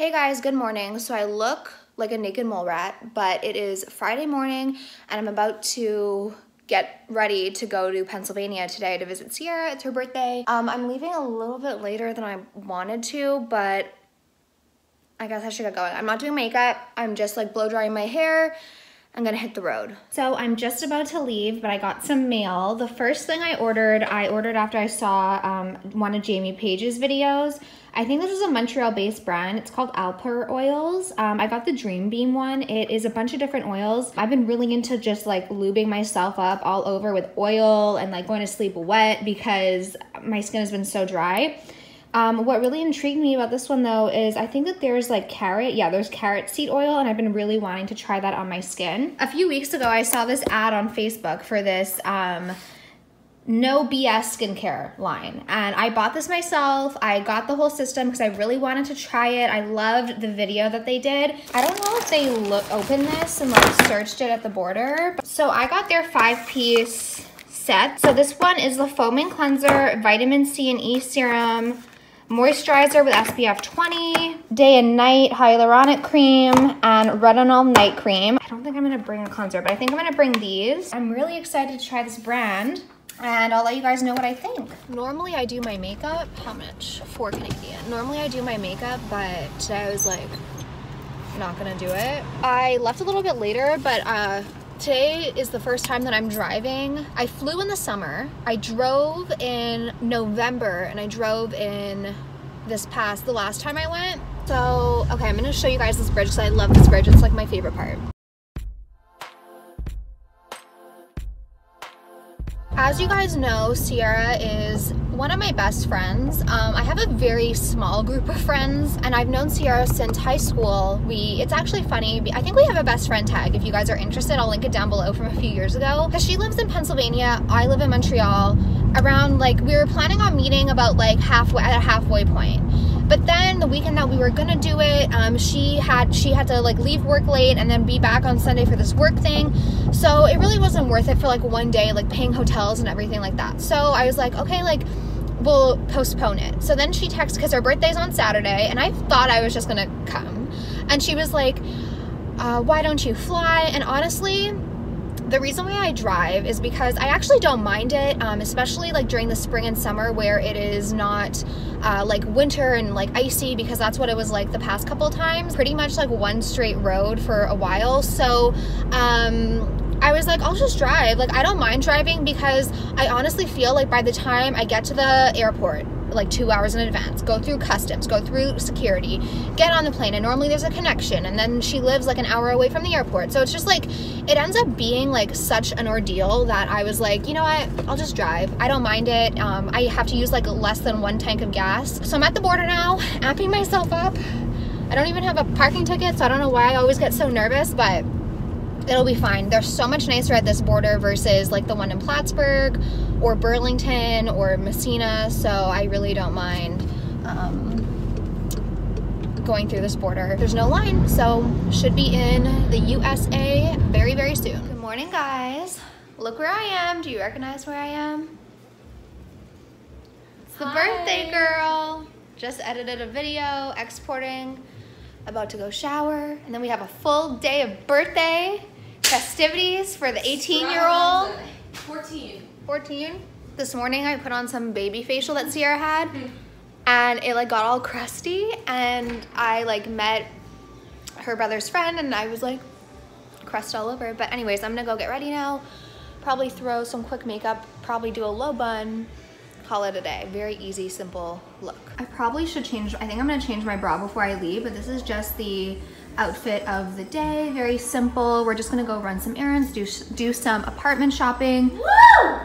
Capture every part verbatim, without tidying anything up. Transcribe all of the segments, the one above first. Hey guys, good morning. So I look like a naked mole rat, but it is Friday morning and I'm about to get ready to go to Pennsylvania today to visit Sierra. It's her birthday. Um, I'm leaving a little bit later than I wanted to, but I guess I should get going. I'm not doing makeup. I'm just like blow drying my hair. I'm gonna hit the road. So I'm just about to leave, but I got some mail. The first thing I ordered, I ordered after I saw um, one of Jamie Paige's videos. I think this is a Montreal-based brand. It's called Alper Oils. Um, I got the Dream Beam one. It is a bunch of different oils. I've been really into just like lubing myself up all over with oil and like going to sleep wet because my skin has been so dry. Um, what really intrigued me about this one though is I think that there's like carrot, yeah, there's carrot seed oil, and I've been really wanting to try that on my skin. A few weeks ago, I saw this ad on Facebook for this um, No B S skincare line, and I bought this myself. I got the whole system because I really wanted to try it. I loved the video that they did. I don't know if they look, opened this and like searched it at the border. So I got their five-piece set. So this one is the foaming cleanser, vitamin C and E serum, moisturizer with S P F twenty, day and night hyaluronic cream, and retinol night cream. I don't think I'm gonna bring a cleanser, but I think I'm gonna bring these. I'm really excited to try this brand, and I'll let you guys know what I think. Normally I do my makeup, how much? Four Canadian. Normally I do my makeup, but today I was like, not gonna do it. I left a little bit later, but uh, today is the first time that I'm driving. I flew in the summer. I drove in November and I drove in this past, the last time I went. So, okay, I'm gonna show you guys this bridge because I love this bridge. It's like my favorite part. As you guys know, Sierra is one of my best friends. Um, I have a very small group of friends, and I've known Sierra since high school. We, it's actually funny, I think we have a best friend tag. If you guys are interested, I'll link it down below from a few years ago. Because she lives in Pennsylvania, I live in Montreal. Around like, we were planning on meeting about like halfway, at a halfway point. But then the weekend that we were gonna do it, um, she had she had to like leave work late and then be back on Sunday for this work thing. So it really wasn't worth it for like one day, like paying hotels and everything like that. So I was like, okay, like we'll postpone it. So then she texted, because her birthday's on Saturday, and I thought I was just gonna come. And she was like, uh, why don't you fly? And honestly, the reason why I drive is because I actually don't mind it, um, especially like during the spring and summer where it is not uh, like winter and like icy, because that's what it was like the past couple times. Pretty much like one straight road for a while. So um, I was like, I'll just drive. Like I don't mind driving because I honestly feel like by the time I get to the airport, like two hours in advance, go through customs, go through security, get on the plane, and normally there's a connection, and then she lives like an hour away from the airport, so it's just like it ends up being like such an ordeal that I was like, you know what, I'll just drive. I don't mind it. um, I have to use like less than one tank of gas. So I'm at the border now, amping myself up. I don't even have a parking ticket, so I don't know why I always get so nervous, but it'll be fine. They're so much nicer at this border versus like the one in Plattsburgh or Burlington or Messina, so I really don't mind um, going through this border. There's no line, so should be in the U S A very, very soon. Good morning, guys. Look where I am. Do you recognize where I am? It's the Hi. Birthday girl. Just edited a video, exporting, about to go shower, and then we have a full day of birthday festivities for the eighteen year old. fourteen. fourteen. This morning I put on some baby facial that Sierra had, mm-hmm. and it like got all crusty, and I like met her brother's friend, and I was like crust all over. But anyways, I'm gonna go get ready now, probably throw some quick makeup, probably do a low bun, call it a day. Very easy, simple look. I probably should change, I think I'm gonna change my bra before I leave, but this is just the outfit of the day. Very simple. We're just gonna go run some errands, do do some apartment shopping. Woo!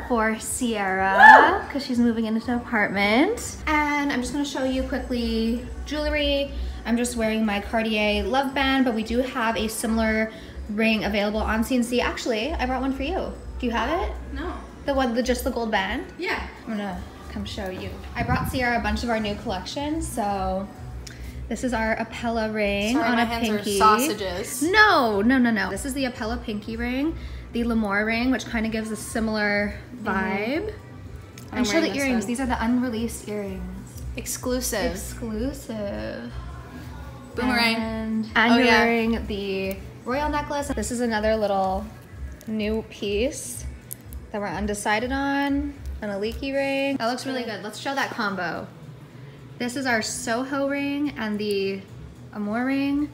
For Sierra, because she's moving into an apartment. And I'm just gonna show you quickly jewelry. I'm just wearing my Cartier love band, but we do have a similar ring available on C and C. Actually, I brought one for you. Do you have it? No. The one, the, just the gold band? Yeah. I'm gonna come show you. I brought Sierra a bunch of our new collections, so this is our Appella ring. Sorry, on my a hands pinky. Are sausages. No, no, no, no. This is the Appella pinky ring, the Lamora ring, which kind of gives a similar vibe. Mm. And show the earrings. One. These are the unreleased earrings. Exclusive. Exclusive. Boomerang. And I'm oh, wearing yeah. the royal necklace. This is another little new piece that we're undecided on. And a leaky ring. That looks really good. Let's show that combo. This is our Soho ring and the Amour ring.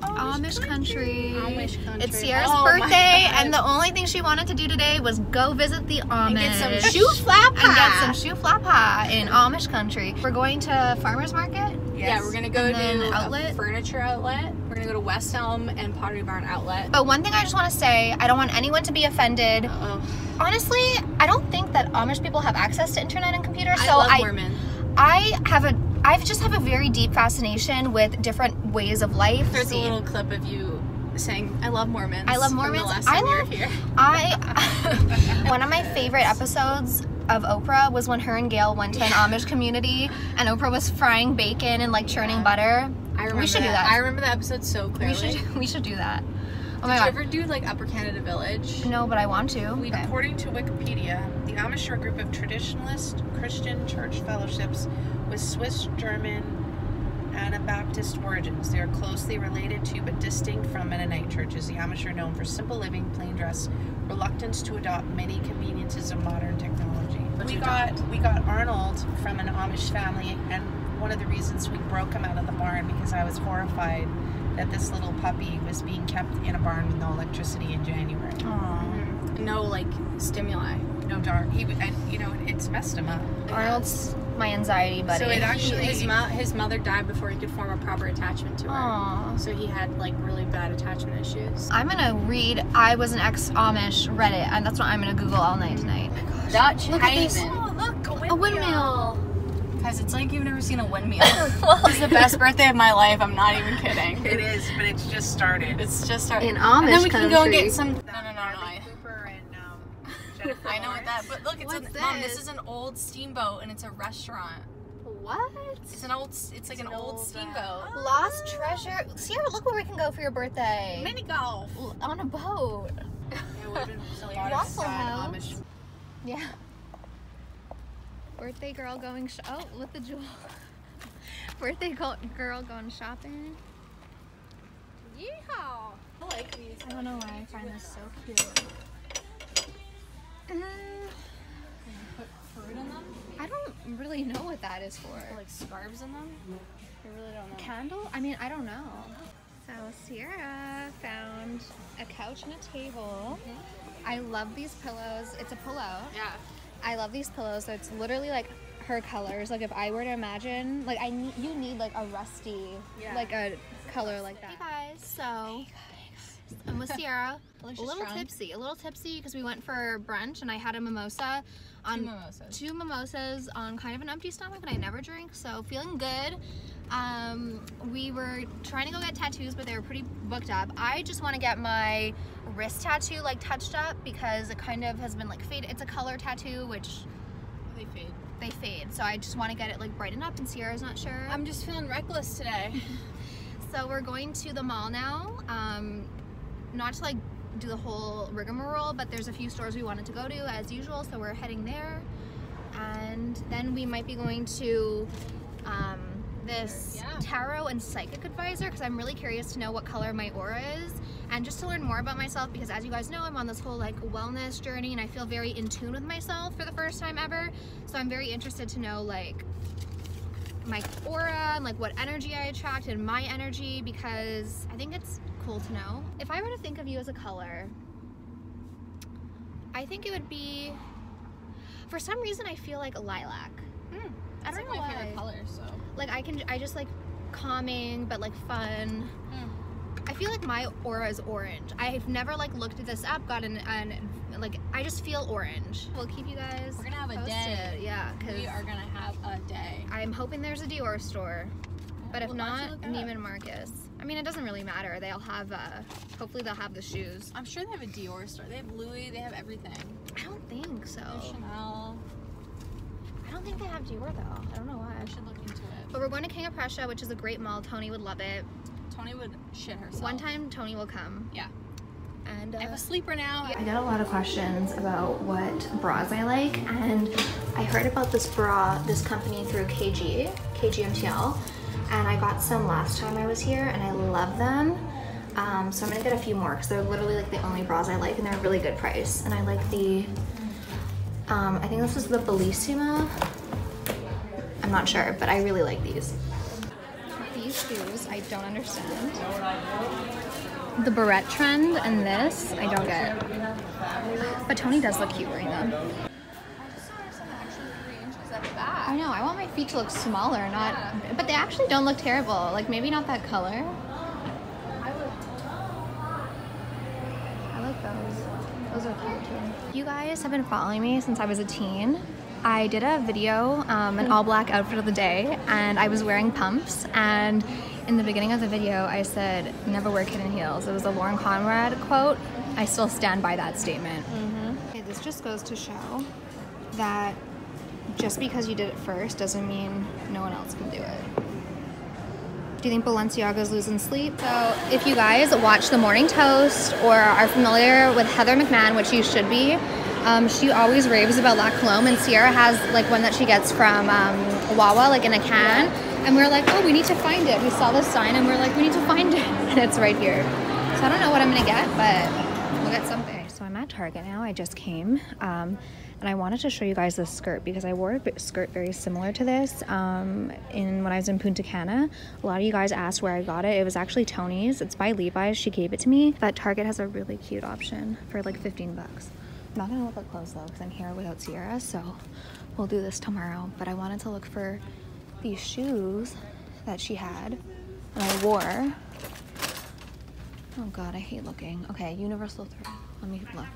Amish country. Amish country. It's Sierra's oh birthday, and the only thing she wanted to do today was go visit the Amish. And get some shoe flap and get some shoe flap ha in Amish country. We're going to farmer's market. Yes. Yeah, we're gonna go and to outlet. A furniture outlet. We're gonna go to West Elm and Pottery Barn outlet. But one thing I just wanna say, I don't want anyone to be offended. Uh-oh. Honestly, I don't think that Amish people have access to internet and computers. I so love I, Mormon. I have a, I just have a very deep fascination with different ways of life. There's See, a little clip of you saying, "I love Mormons." I love Mormons. From the last time I love. You were here. I one of my favorite episodes of Oprah was when her and Gail went to an Amish community, and Oprah was frying bacon and like churning yeah. butter. I remember. We should that. do that. I remember the episode so clearly. We should. We should do that. Oh Did my you God. ever do like Upper Canada Village? No, but I want to. We, okay. According to Wikipedia, the Amish are a group of traditionalist Christian church fellowships with Swiss, German, Anabaptist origins. They are closely related to but distinct from Mennonite churches. The Amish are known for simple living, plain dress, reluctance to adopt many conveniences of modern technology. We got, we got Arnold from an Amish family, and one of the reasons we broke him out of the barn because I was horrified that this little puppy was being kept in a barn with no electricity in January. Aww. No, like, stimuli. No dark. He, and, you know, it's messed him up. Arnold's my anxiety buddy. So it actually, his, mo his mother died before he could form a proper attachment to her. Aww. So he had, like, really bad attachment issues. I'm gonna read I Was an Ex-Amish Reddit, and that's what I'm gonna Google all night tonight. Oh my gosh. Dutch look at this. Oh, look, a windmill. A windmill. Guys, it's like you've never seen a windmill. Well, it's the best birthday of my life. I'm not even kidding. It is, but it's just started. It's just started. In Amish And then we country. can go and get some... No, no, no, no. I, Cooper and, um, Jennifer I know what that... But look, it's a, this? Mom, this is an old steamboat, and it's a restaurant. What? It's an old... It's, it's like an, an old, old steamboat. Uh, Lost treasure. Sierra, look where we can go for your birthday. Mini golf. On a boat. It would have been a lot of sad Amish. Yeah. Birthday girl going sh oh with the jewel. Birthday go girl going shopping. Yeehaw! I like these. I don't know why I find this so cute. Mm. Put fruit in them? I don't really know what that is for. Or like scarves in them? I really don't know. Candle? I mean, I don't know. So Sierra found a couch and a table. Mm-hmm. I love these pillows. It's a pillow. Yeah. I love these pillows, so it's literally like her colors. Like if I were to imagine, like I need, you need like a rusty, yeah. like a color like that. Hey guys, so hey guys. I'm with Sierra. a little strong. tipsy, a little tipsy because we went for brunch and I had a mimosa, on two mimosas. two mimosas on kind of an empty stomach, and I never drink, so feeling good. Um, we were trying to go get tattoos, but they were pretty booked up. I just want to get my wrist tattoo like touched up because it kind of has been like faded. It's a color tattoo, which they fade. They fade. So I just want to get it like brightened up. And Sierra's not sure. I'm just feeling reckless today. So we're going to the mall now. Um, not to like do the whole rigmarole, but there's a few stores we wanted to go to as usual. So we're heading there, and then we might be going to. Um, this yeah. tarot and psychic advisor because I'm really curious to know what color my aura is and just to learn more about myself because as you guys know I'm on this whole like wellness journey and I feel very in tune with myself for the first time ever, so I'm very interested to know like my aura and like what energy I attract and my energy because I think it's cool to know. If I were to think of you as a color, I think it would be, for some reason I feel like a lilac. Mm. I don't like know my why. favorite color, so. Like I can, I just like calming, but like fun. Mm. I feel like my aura is orange. I've never like looked this up, got an, an like I just feel orange. We'll keep you guys. We're gonna have posted. a day. Yeah, cause we are gonna have a day. I'm hoping there's a Dior store, yeah, but if we'll not, Neiman Marcus. I mean, it doesn't really matter. They'll have. Uh, hopefully, they'll have the shoes. I'm sure they have a Dior store. They have Louis. They have everything. I don't think so. Chanel. I don't think they have Dior though. I don't know why. I should look into it. But we're going to King of Prussia, which is a great mall. Tony would love it. Tony would shit herself. One time, Tony will come. Yeah. And uh, I have a sleeper now. Yeah. I got a lot of questions about what bras I like, and I heard about this bra, this company through K G, K G M T L, and I got some last time I was here and I love them. Um, so I'm gonna get a few more because they're literally like the only bras I like, and they're a really good price. And I like the, um, I think this is the Bellissima. I'm not sure, but I really like these. These shoes, I don't understand. The barrette trend and this, I don't get. But Tony does look cute wearing them. I just saw some actually three inches at the back. I know, I want my feet to look smaller, not, yeah. But they actually don't look terrible. Like maybe not that color. Those are cute too. You guys have been following me since I was a teen. I did a video, um, an all black outfit of the day, and I was wearing pumps, and in the beginning of the video I said never wear kitten heels. It was a Lauren Conrad quote. I still stand by that statement. Mm-hmm. Okay, this just goes to show that just because you did it first doesn't mean no one else can do it. Do you think Balenciaga's losing sleep? So if you guys watch The Morning Toast or are familiar with Heather McMahan, which you should be, um, she always raves about La Colombe, and Sierra has like one that she gets from um, Wawa, like in a can. Yeah. And we're like, oh, we need to find it. We saw this sign and we're like, we need to find it. And it's right here. So I don't know what I'm gonna get, but we'll get something. So I'm at Target now, I just came. Um, And I wanted to show you guys this skirt because I wore a skirt very similar to this um, in when I was in Punta Cana. A lot of you guys asked where I got it. It was actually Tony's. It's by Levi's. She gave it to me. But Target has a really cute option for like fifteen bucks. I'm not going to look at clothes though because I'm here without Sierra. So we'll do this tomorrow. But I wanted to look for these shoes that she had and I wore. Oh God, I hate looking. Okay, Universal three. Let me look.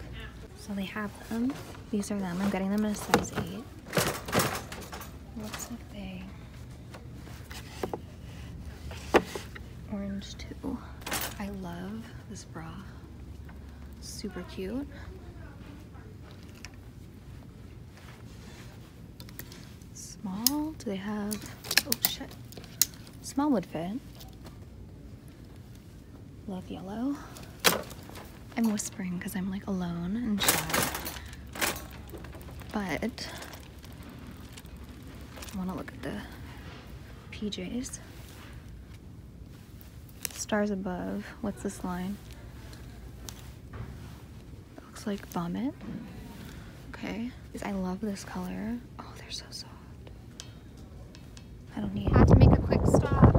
So they have them. These are them. I'm getting them in a size eight. Looks like they orange too. I love this bra. Super cute. Small. Do they have? Oh shit. Small would fit. Love yellow. I'm whispering because I'm like alone and shy, but I want to look at the P Js. Stars Above, what's this line? It looks like Vomit. Okay, because I love this color. Oh, they're so soft. I don't need it. I had to make a quick stop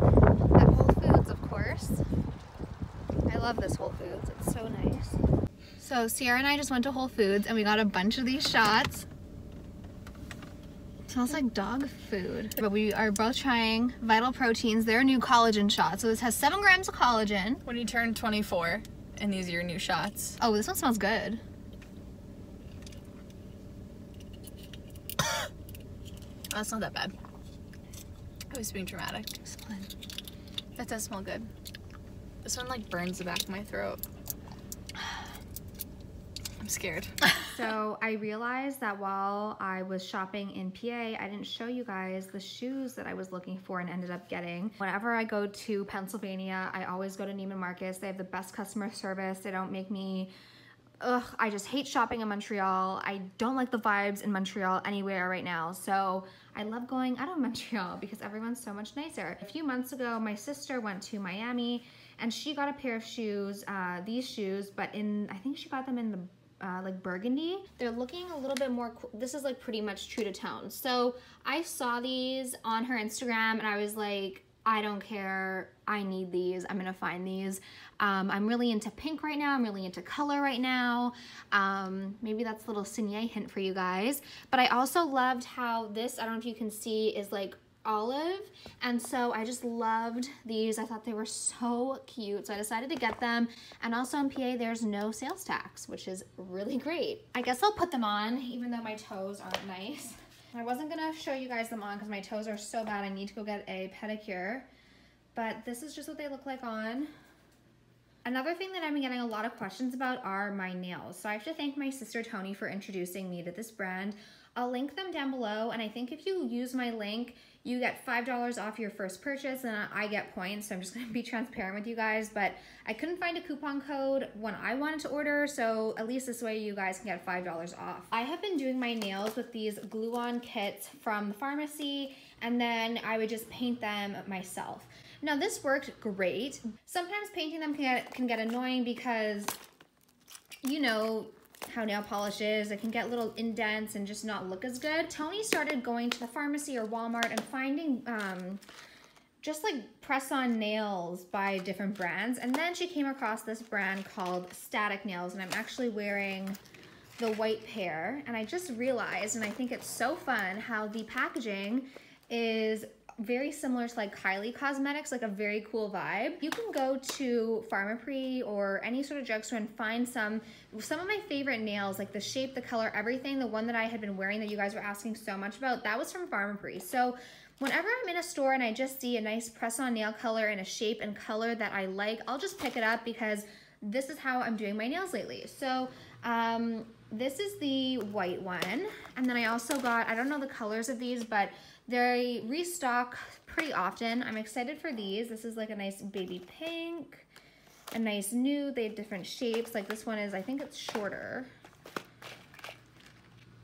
at Whole Foods, of course. I love this Whole Foods, it's so nice. So Sierra and I just went to Whole Foods and we got a bunch of these shots. It smells like dog food. But we are both trying Vital Proteins, their new collagen shot. So this has seven grams of collagen. When you turn twenty-four, and these are your new shots. Oh, this one smells good. Oh, that's not that bad. I was being dramatic. That does smell good. This one like burns the back of my throat. I'm scared. So I realized that while I was shopping in P A, I didn't show you guys the shoes that I was looking for and ended up getting. Whenever I go to Pennsylvania, I always go to Neiman Marcus. They have the best customer service. They don't make me, ugh, I just hate shopping in Montreal. I don't like the vibes in Montreal anywhere right now. So I love going out of Montreal because everyone's so much nicer. A few months ago, my sister went to Miami and she got a pair of shoes, uh, these shoes, but in, I think she got them in the uh, like burgundy. They're looking a little bit more, this is like pretty much true to tone. So I saw these on her Instagram and I was like, I don't care, I need these, I'm gonna find these. Um, I'm really into pink right now, I'm really into color right now. Um, maybe that's a little Signet hint for you guys. But I also loved how this, I don't know if you can see, is like olive, and so I just loved these. I thought they were so cute, so I decided to get them. And also in P A there's no sales tax, which is really great. I guess I'll put them on even though my toes aren't nice. I wasn't gonna show you guys them on because my toes are so bad I need to go get a pedicure, but this is just what they look like on. Another thing that I've been getting a lot of questions about are my nails. So I have to thank my sister Tony for introducing me to this brand. I'll link them down below, and I think if you use my link you get five dollars off your first purchase, and I get points, so I'm just gonna be transparent with you guys, but I couldn't find a coupon code when I wanted to order, so at least this way you guys can get five dollars off. I have been doing my nails with these glue-on kits from the pharmacy, and then I would just paint them myself. Now this worked great. Sometimes painting them can get, can get annoying because you know how nail polish is. It can get little indents and just not look as good. Tony started going to the pharmacy or Walmart and finding um, just like press-on nails by different brands. And then she came across this brand called Static Nails, and I'm actually wearing the white pair. And I just realized, and I think it's so fun, how the packaging is very similar to like Kylie Cosmetics, like a very cool vibe. You can go to PharmaPrix or any sort of drugstore and find some some of my favorite nails, like the shape, the color, everything. The one that I had been wearing that you guys were asking so much about, that was from PharmaPrix. So whenever I'm in a store and I just see a nice press-on nail color and a shape and color that I like, I'll just pick it up because this is how I'm doing my nails lately. So um, this is the white one. And then I also got, I don't know the colors of these, but they restock pretty often. I'm excited for these. This is like a nice baby pink, a nice nude. They have different shapes. Like this one is, I think it's shorter.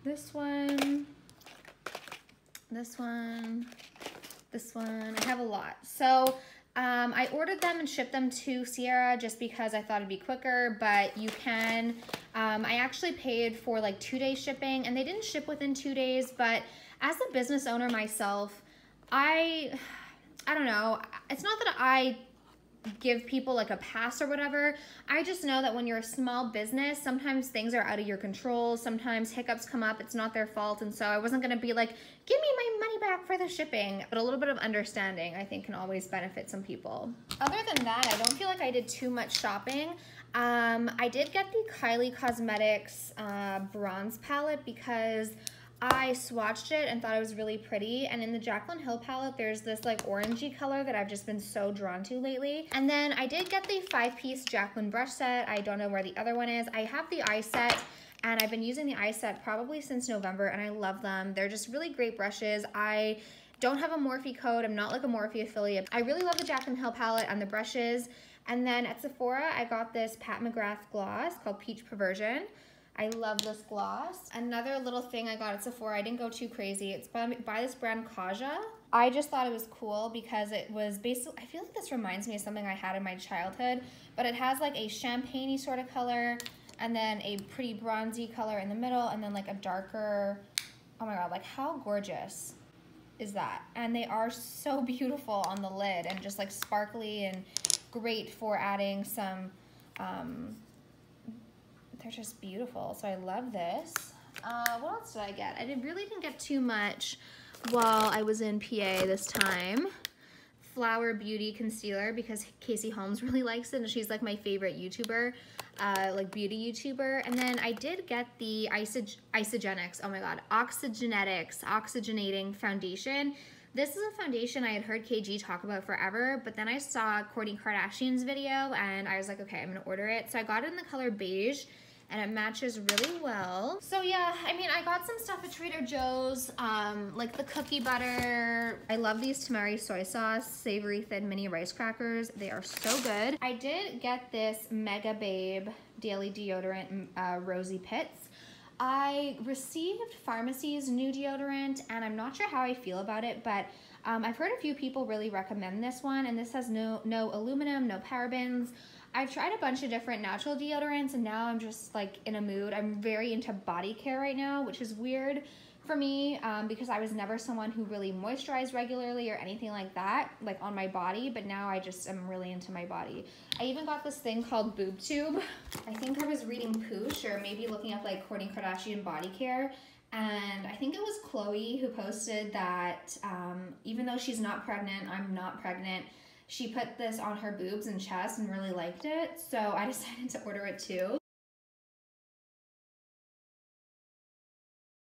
This one, this one, this one. I have a lot. So um, I ordered them and shipped them to Sierra just because I thought it'd be quicker, but you can. Um, I actually paid for like two day shipping and they didn't ship within two days, but as a business owner myself, I, I don't know, it's not that I give people like a pass or whatever. I just know that when you're a small business, sometimes things are out of your control. Sometimes hiccups come up, it's not their fault. And so I wasn't gonna be like, give me my money back for the shipping. But a little bit of understanding, I think, can always benefit some people. Other than that, I don't feel like I did too much shopping. Um, I did get the Kylie Cosmetics uh, bronze palette because I swatched it and thought it was really pretty. And in the Jaclyn Hill palette, there's this like orangey color that I've just been so drawn to lately. And then I did get the five-piece Jaclyn brush set. I don't know where the other one is. I have the eye set and I've been using the eye set probably since November and I love them. They're just really great brushes. I don't have a Morphe code. I'm not like a Morphe affiliate. I really love the Jaclyn Hill palette and the brushes. And then at Sephora, I got this Pat McGrath gloss called Peach Perversion. I love this gloss. Another little thing I got at Sephora, I didn't go too crazy. It's by, by this brand, Kaja. I just thought it was cool because it was basically, I feel like this reminds me of something I had in my childhood, but it has like a champagne-y sort of color and then a pretty bronzy color in the middle and then like a darker, oh my God, like how gorgeous is that? And they are so beautiful on the lid and just like sparkly and great for adding some, um, they're just beautiful, so I love this. Uh, what else did I get? I did, really didn't get too much while I was in P A this time. Flower Beauty Concealer, because Casey Holmes really likes it, and she's like my favorite YouTuber, uh, like beauty YouTuber. And then I did get the Isog Isogenics, oh my God, Oxygenetics, Oxygenating Foundation. This is a foundation I had heard K G talk about forever, but then I saw Kourtney Kardashian's video and I was like, okay, I'm gonna order it. So I got it in the color beige, and it matches really well. So yeah, I mean, I got some stuff at Trader Joe's, um, like the cookie butter. I love these tamari soy sauce, savory thin mini rice crackers. They are so good. I did get this Mega Babe Daily Deodorant, uh, Rosy Pits. I received Pharmacy's new deodorant, and I'm not sure how I feel about it, but um, I've heard a few people really recommend this one, and this has no, no aluminum, no parabens. I've tried a bunch of different natural deodorants, and now I'm just like in a mood. I'm very into body care right now, which is weird for me um, because I was never someone who really moisturized regularly or anything like that, like on my body, but now I just am really into my body. I even got this thing called Boob Tube. I think I was reading Poosh or maybe looking up like Kourtney Kardashian body care, and I think it was Chloe who posted that um, even though she's not pregnant, I'm not pregnant, she put this on her boobs and chest and really liked it, so I decided to order it too.